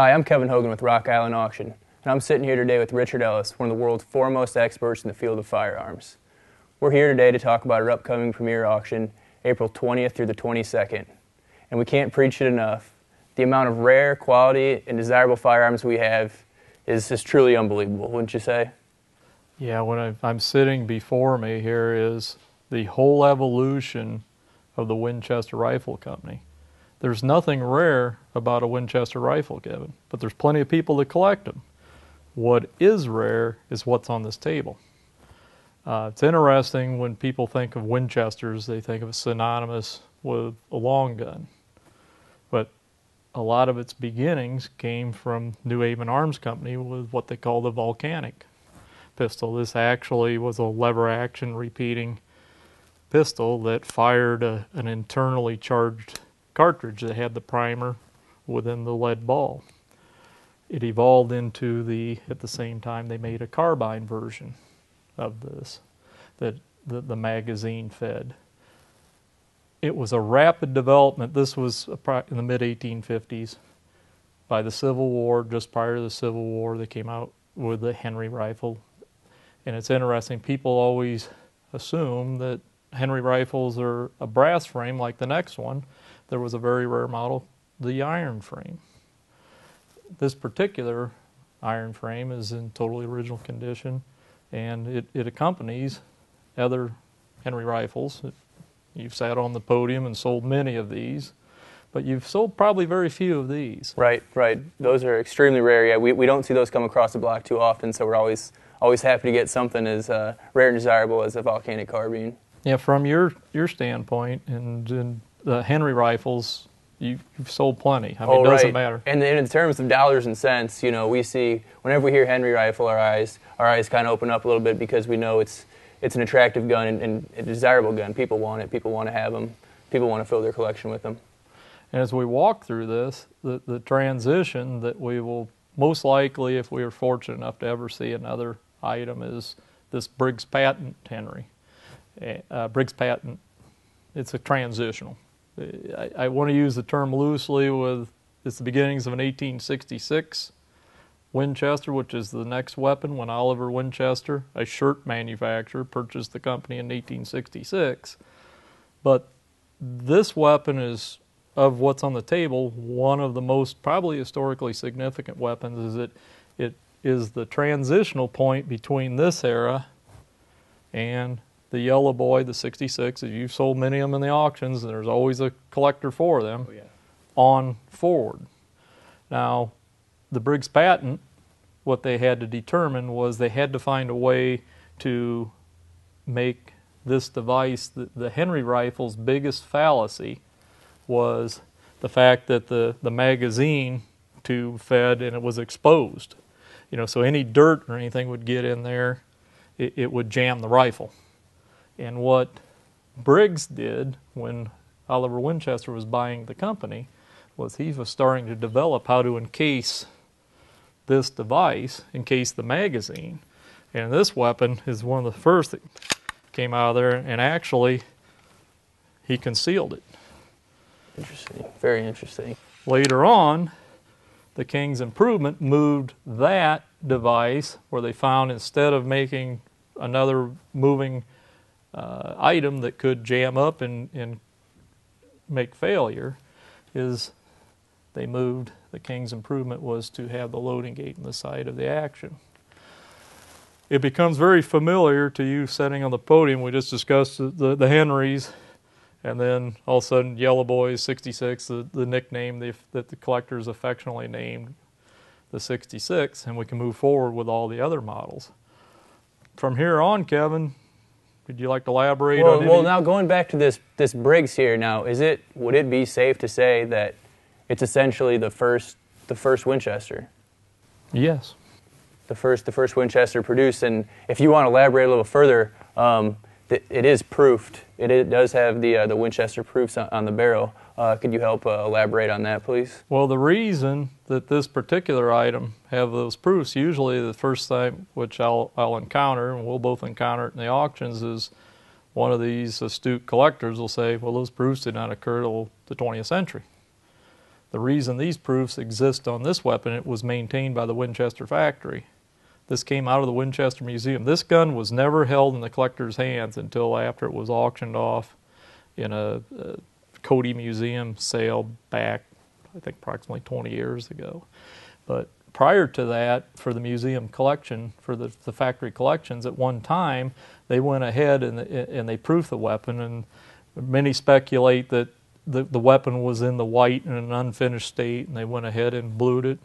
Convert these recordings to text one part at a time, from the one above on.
Hi, I'm Kevin Hogan with Rock Island Auction, and I'm sitting here today with Richard Ellis, one of the world's foremost experts in the field of firearms. We're here today to talk about our upcoming premier auction, April 20th through the 22nd. And we can't preach it enough. The amount of rare, quality, and desirable firearms we have is just truly unbelievable, wouldn't you say? Yeah, what I'm sitting before me here is the whole evolution of the Winchester Rifle Company. There's nothing rare about a Winchester rifle, Kevin, but there's plenty of people that collect them. What is rare is what's on this table. It's interesting when people think of Winchesters, they think of it synonymous with a long gun. But a lot of its beginnings came from New Haven Arms Company with what they call the Volcanic pistol. This actually was a lever-action repeating pistol that fired an internally charged cartridge that had the primer within the lead ball. It evolved into at the same time they made a carbine version of this that the magazine fed. It was a rapid development. This was in the mid-1850s. By the Civil War, just prior to the Civil War, they came out with the Henry rifle. And it's interesting, people always assume that Henry rifles are a brass frame like the next one. There was a very rare model, the iron frame. This particular iron frame is in totally original condition, and it accompanies other Henry rifles. You've sat on the podium and sold many of these, but you've sold probably very few of these. Right, right. Those are extremely rare. Yeah, we don't see those come across the block too often, so we're always happy to get something as rare and desirable as a Volcanic carbine. Yeah, from your standpoint and the Henry rifles, you've sold plenty. I mean, it doesn't matter. And in terms of dollars and cents, you know, we see, whenever we hear Henry rifle, our eyes kind of open up a little bit because we know it's an attractive gun and a desirable gun. People want it. People want to have them. People want to fill their collection with them. And as we walk through this, the transition that we will most likely, if we are fortunate enough to ever see another item, is this Briggs Patent Henry. Briggs Patent, it's a transitional. I want to use the term loosely with it's the beginnings of an 1866 Winchester, which is the next weapon, when Oliver Winchester, a shirt manufacturer, purchased the company in 1866. But this weapon is, of what's on the table, one of the most probably historically significant weapons, is it is the transitional point between this era and the Yellow Boy, the 66, as you've sold many of them in the auctions, and there's always a collector for them, oh, yeah, on forward. Now, the Briggs Patent, what they had to determine was they had to find a way to make this device. The Henry rifle's biggest fallacy was the fact that the magazine tube fed and it was exposed. You know, so any dirt or anything would get in there, it would jam the rifle. And what Briggs did when Oliver Winchester was buying the company was he was starting to develop how to encase this device, encase the magazine. And this weapon is one of the first that came out of there, and actually he concealed it. Interesting, very interesting. Later on, the King's Improvement moved that device where they found, instead of making another moving item that could jam up and make failure, is they moved, the King's Improvement was to have the loading gate in the side of the action. It becomes very familiar to you sitting on the podium. We just discussed the Henrys, and then all of a sudden Yellow Boys, 66, the nickname that the collectors affectionately named the 66, and we can move forward with all the other models. From here on, Kevin, would you like to elaborate on it? Well, now going back to this Briggs here, now would it be safe to say that it's essentially the first Winchester? Yes. The first Winchester produced, and if you want to elaborate a little further, it is proofed. It does have the Winchester proofs on the barrel. Could you help elaborate on that, please? Well, the reason that this particular item have those proofs, usually the first time, which I'll encounter, and we'll both encounter it in the auctions, is one of these astute collectors will say, well, those proofs did not occur till the 20th century. The reason these proofs exist on this weapon, it was maintained by the Winchester factory. This came out of the Winchester Museum. This gun was never held in the collector's hands until after it was auctioned off in a Cody Museum sale back, I think, approximately 20 years ago. But prior to that, for the museum collection, for the factory collections, at one time, they went ahead and they proofed the weapon, and many speculate that the weapon was in the white in an unfinished state, and they went ahead and blued it.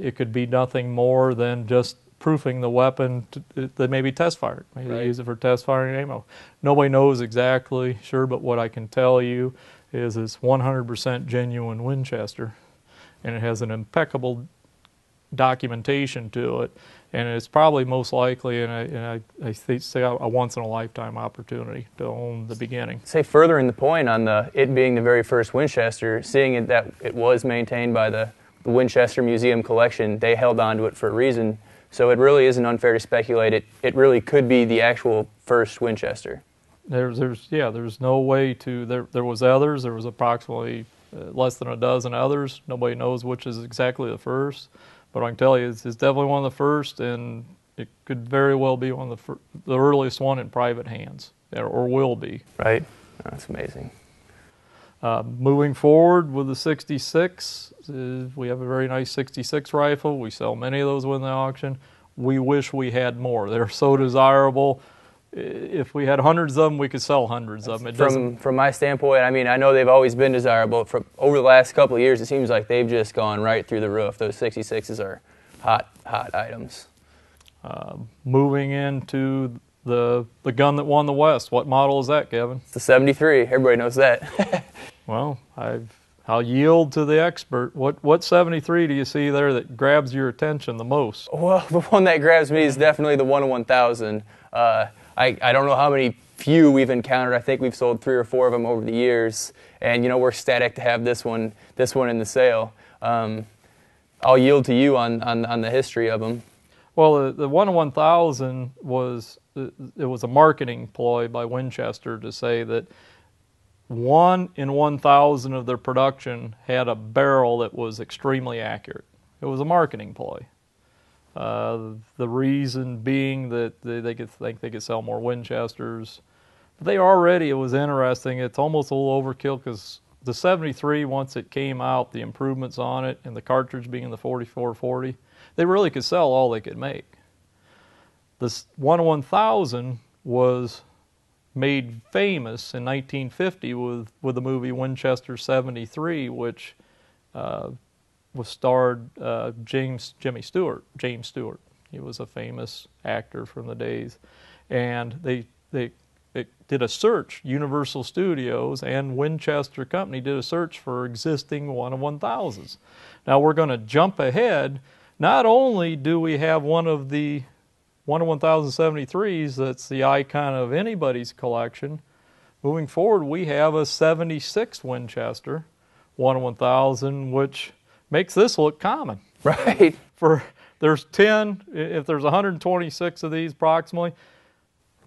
It could be nothing more than just proofing the weapon. That may be test fired. Maybe they use it for test firing ammo. Nobody knows exactly sure, but what I can tell you is it's 100% genuine Winchester, and it has an impeccable documentation to it, and it's probably most likely, I say a once-in-a-lifetime opportunity to own the beginning. Say, furthering the point on it being the very first Winchester, seeing it that it was maintained by the Winchester Museum collection, they held on to it for a reason, so it really isn't unfair to speculate it really could be the actual first Winchester. There's no way to, there was others, there was approximately less than a dozen others, nobody knows which is exactly the first, but I can tell you it's definitely one of the first, and it could very well be one of the earliest one in private hands, or will be. Right, that's amazing. Moving forward with the 66, we have a very nice 66 rifle. We sell many of those within the auction. We wish we had more. They're so desirable. If we had hundreds of them, we could sell hundreds of them. From my standpoint, I mean, I know they've always been desirable. Over the last couple of years, it seems like they've just gone right through the roof. Those 66s are hot, hot items. Moving into the gun that won the West, what model is that, Kevin? It's the 73. Everybody knows that. Well, I'll yield to the expert. What 73 do you see there that grabs your attention the most? Well, the one that grabs me is definitely the 1 in 1,000. I don't know how many few we've encountered. I think we've sold 3 or 4 of them over the years, and you know, we're ecstatic to have this one in the sale. I'll yield to you on the history of them. Well, the 1 in 1,000 was a marketing ploy by Winchester to say that 1 in 1,000 of their production had a barrel that was extremely accurate. It was a marketing ploy. The reason being that they could think they could sell more Winchesters. It was interesting. It's almost a little overkill because the 73, once it came out, the improvements on it and the cartridge being the 44-40, they really could sell all they could make. This 1 in 1,000 was made famous in 1950 with the movie Winchester 73, which was starred James Stewart. He was a famous actor from the days. And they did a search. Universal Studios and Winchester Company did a search for existing 1 in 1,000s. Now we're going to jump ahead. Not only do we have one of the 1 in 1,073s that's the icon of anybody's collection, moving forward we have a 76 Winchester 1 in 1,000, which makes this look common. Right. There's 10, if there's 126 of these approximately,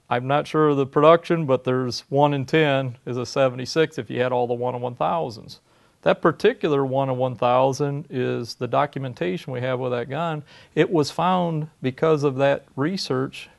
I'm not sure of the production, but there's 1 in 10 is a 76 if you had all the 1 in 1,000s. That particular 1 in 1,000 is the documentation we have with that gun. It was found because of that research,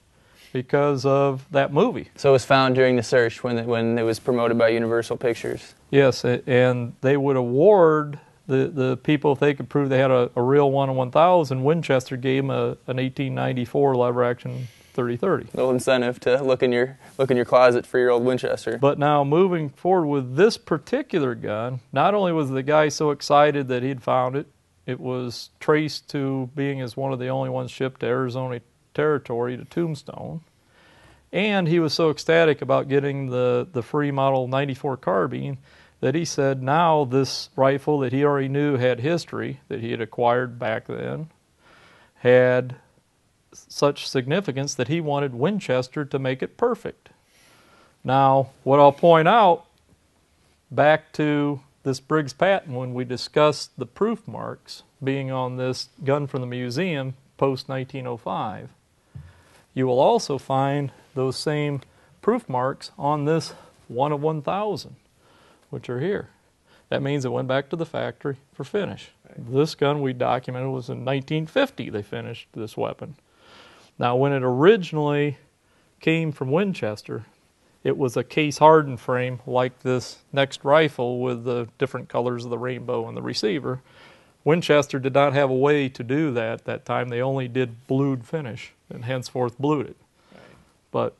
because of that movie. So it was found during the search when it was promoted by Universal Pictures. Yes, and they would award the people, if they could prove they had a real 1 in 1,000, Winchester gave them an 1894 lever-action 30-30. Little incentive to look in your closet for your old Winchester. But now moving forward with this particular gun, not only was the guy so excited that he'd found it, it was traced to being as one of the only ones shipped to Arizona Territory to Tombstone, and he was so ecstatic about getting the free model 94 carbine that he said now this rifle that he already knew had history that he had acquired back then had such significance that he wanted Winchester to make it perfect. Now, what I'll point out, back to this Briggs patent when we discussed the proof marks being on this gun from the museum post-1905, you will also find those same proof marks on this 1 of 1,000, which are here. That means it went back to the factory for finish. Right. This gun we documented was in 1950 they finished this weapon. Now, when it originally came from Winchester, it was a case-hardened frame like this next rifle with the different colors of the rainbow and the receiver. Winchester did not have a way to do that at that time. They only did blued finish and henceforth blued it. Right. But,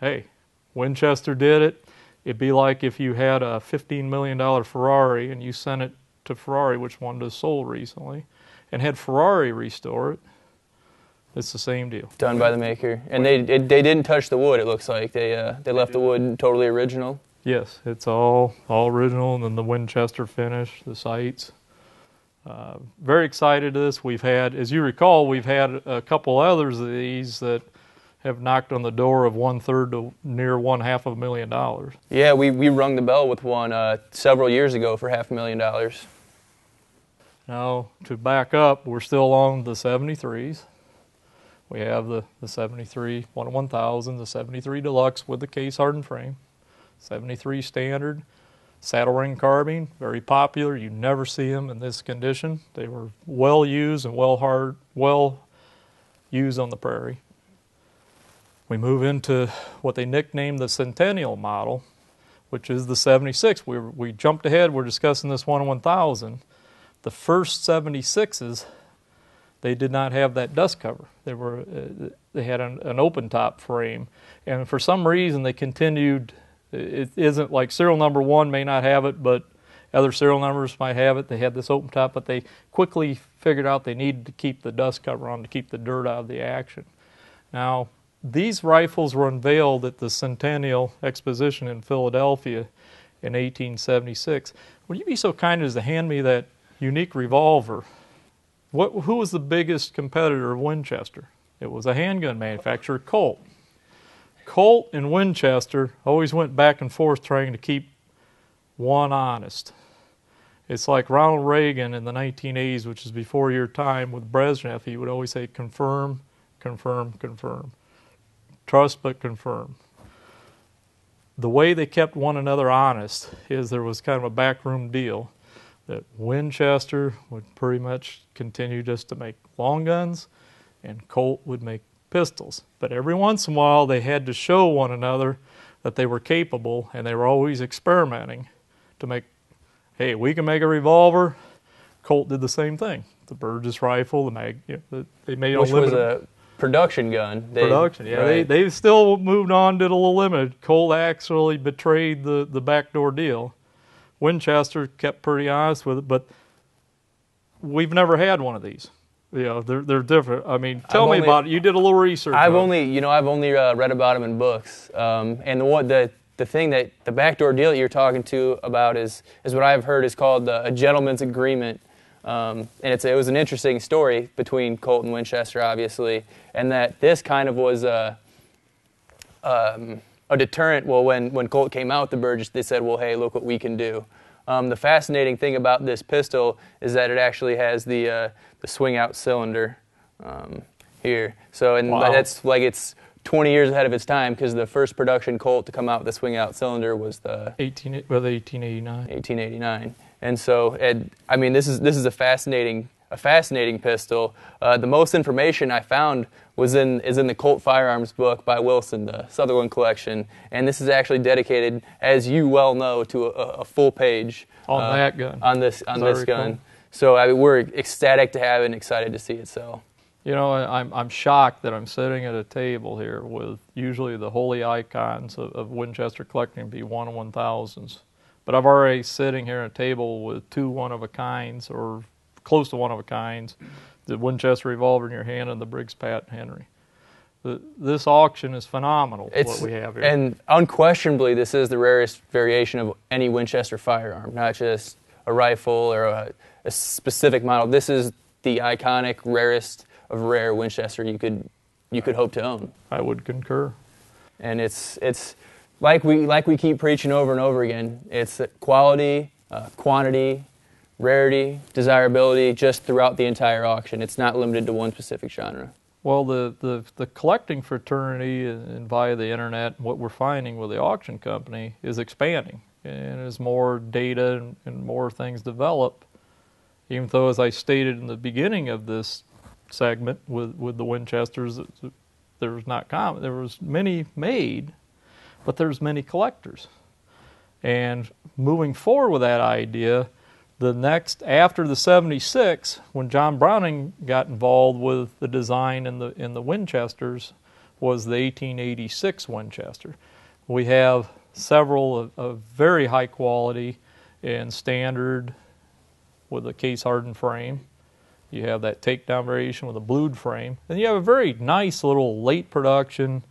hey, Winchester did it. It'd be like if you had a $15 million Ferrari and you sent it to Ferrari, which one just sold recently, and had Ferrari restore it. It's the same deal. Done by the maker. And they didn't touch the wood, it looks like. They left the wood totally original. Yes, it's all original, and then the Winchester finish, the sights. Very excited to this. We've had, as you recall, we've had a couple others of these that have knocked on the door of one-third to near $500,000. Yeah, we rung the bell with one several years ago for $500,000. Now, to back up, we're still on the 73s. We have the 73 1/1000, the 73 Deluxe with the case-hardened frame, 73 Standard, saddle ring carbine, very popular. You never see them in this condition. They were well-used and well-used on the prairie. We move into what they nicknamed the Centennial model, which is the 76. We jumped ahead. We're discussing this 1/1000. The first 76s, they did not have that dust cover. They had an open-top frame. And for some reason, they continued. It isn't like serial number 1 may not have it, but other serial numbers might have it. They had this open-top, but they quickly figured out they needed to keep the dust cover on to keep the dirt out of the action. Now, these rifles were unveiled at the Centennial Exposition in Philadelphia in 1876. Would you be so kind as to hand me that unique revolver? Who was the biggest competitor of Winchester? It was a handgun manufacturer, Colt. Colt and Winchester always went back and forth trying to keep one honest. It's like Ronald Reagan in the 1980s, which is before your time, with Brezhnev. He would always say, confirm, confirm, confirm. Trust but confirm. The way they kept one another honest is there was kind of a backroom deal that Winchester would pretty much continue just to make long guns and Colt would make pistols. But every once in a while they had to show one another that they were capable, and they were always experimenting to make, hey, we can make a revolver. Colt did the same thing. The Burgess rifle, the mag, you know, they made a limited production gun. They still moved on, did a little limited. Colt actually betrayed the backdoor deal. Winchester kept pretty honest with it, but we've never had one of these. You know, they're different. I mean, tell me about it. You did a little research. I've only read about them in books. And the thing that the backdoor deal that you're talking to about is what I've heard is called a gentleman's agreement. And it was an interesting story between Colt and Winchester, obviously, and that this kind of was a deterrent. Well, when Colt came out with the Burgess, they said, well, hey, look what we can do. The fascinating thing about this pistol is that it actually has the swing-out cylinder here. So, and wow. That's like it's 20 years ahead of its time, because the first production Colt to come out with the swing-out cylinder was the 1889. And so, I mean, this is a fascinating pistol. The most information I found is in the Colt Firearms book by Wilson, the Sutherland collection, and this is actually dedicated, as you well know, to a full page on that gun. On this gun. So I mean, we're ecstatic to have it and excited to see it sell. You know, I'm shocked that I'm sitting at a table here with usually the holy icons of Winchester collecting, be 1/1000s. But I've already sitting here at a table with two one-of-a-kinds, or close to one-of-a-kinds, the Winchester revolver in your hand and the Briggs Patent Henry. This auction is phenomenal, what we have here. And unquestionably, this is the rarest variation of any Winchester firearm, not just a rifle or a specific model. This is the iconic, rarest of rare Winchester you could hope to own. I would concur. And it's like we keep preaching over and over again, it's quality, quantity, rarity, desirability, just throughout the entire auction. It's not limited to one specific genre. Well, the collecting fraternity and via the internet, what we're finding with the auction company is expanding. and as more data and more things develop, even though, as I stated in the beginning of this segment with the Winchesters, there was many made, but there's many collectors. And moving forward with that idea, the next, after the 76, when John Browning got involved with the design in the Winchesters, was the 1886 Winchester. We have several of very high quality and standard with a case hardened frame. You have that takedown variation with a blued frame. And you have a very nice little late production,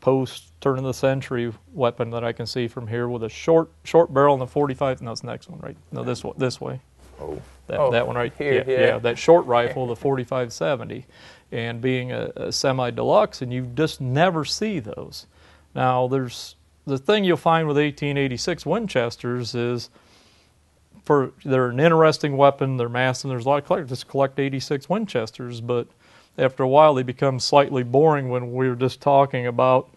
post turn of the century weapon that I can see from here with a short barrel and a 45. No, it's the next one, right? No, this way. Oh, that one right here. Yeah, yeah, that short rifle, the 45-70, and being a semi deluxe, and you just never see those. Now, there's the thing you'll find with 1886 Winchesters is they're an interesting weapon. They're massive. There's a lot of collectors just collect 86 Winchesters, but after a while, they become slightly boring when we're just talking about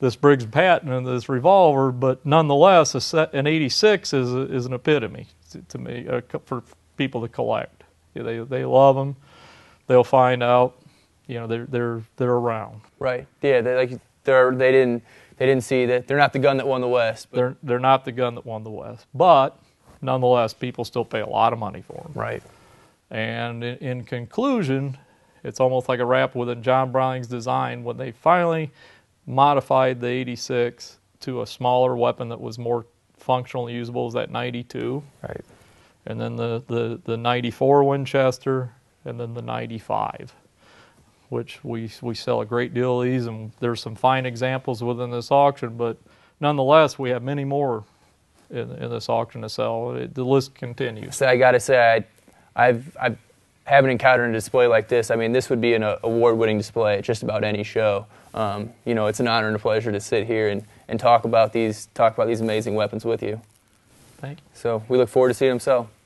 this Briggs Patent and this revolver. But nonetheless, an 86 is an epitome to me for people to collect. They love them. They'll find out, they're around. Right. Yeah. They didn't see that they're not the gun that won the West. But they're not the gun that won the West. But nonetheless, people still pay a lot of money for them. Right. And in conclusion, it's almost like a wrap within John Browning's design when they finally modified the 86 to a smaller weapon that was more functional and usable, is that 92. Right. And then the 94 Winchester, and then the 95, which we sell a great deal of these, and there's some fine examples within this auction, but nonetheless, we have many more in this auction to sell. The list continues. So I got to say, I've haven't encountered a display like this. I mean, this would be an award-winning display at just about any show. It's an honor and a pleasure to sit here and talk about these amazing weapons with you. Thank you. So we look forward to seeing them sell.